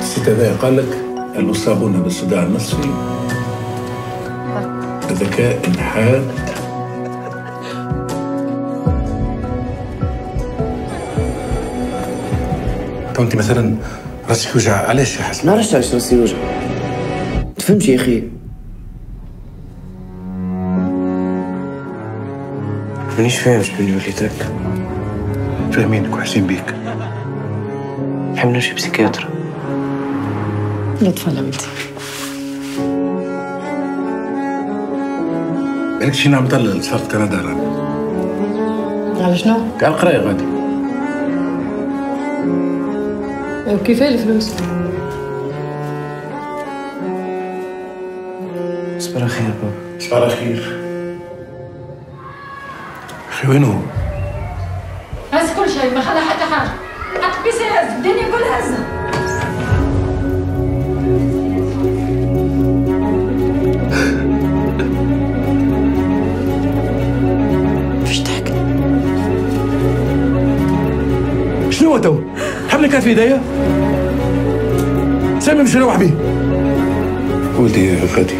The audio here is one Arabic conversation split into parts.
الست هذايا قال لك انه صابونا بالصداع النصفي ذكاء انحاد. تو انت مثلا راسك يوجع علاش يا حسن؟ ما عرفتش علاش راسي يوجع. تفهمش يا اخي؟ مانيش فاهم شكون وليت هكا. فاهمينك وحشين بيك. حملنا شي بسيكياترا. لا تفلمتي. هذيك شي نعمة لسفر كندا رانا. على شنو؟ كاع القراية غادي. وكيفاه الفلوس؟ صبر خير بابا. صبر خير. أخي وينو؟ هز كل شيء ما خلى حتى حاجة. حط بيسي هز الدنيا كلها هزها. شنو تو؟ حملي كان في يديا؟ سامي مش نروح بيه. ولدي غادي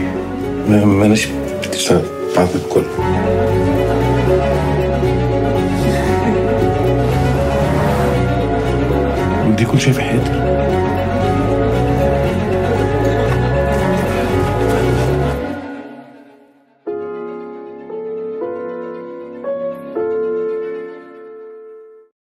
ماناش بتشتغل بعد الكل. ولدي كل شيء في حياتي.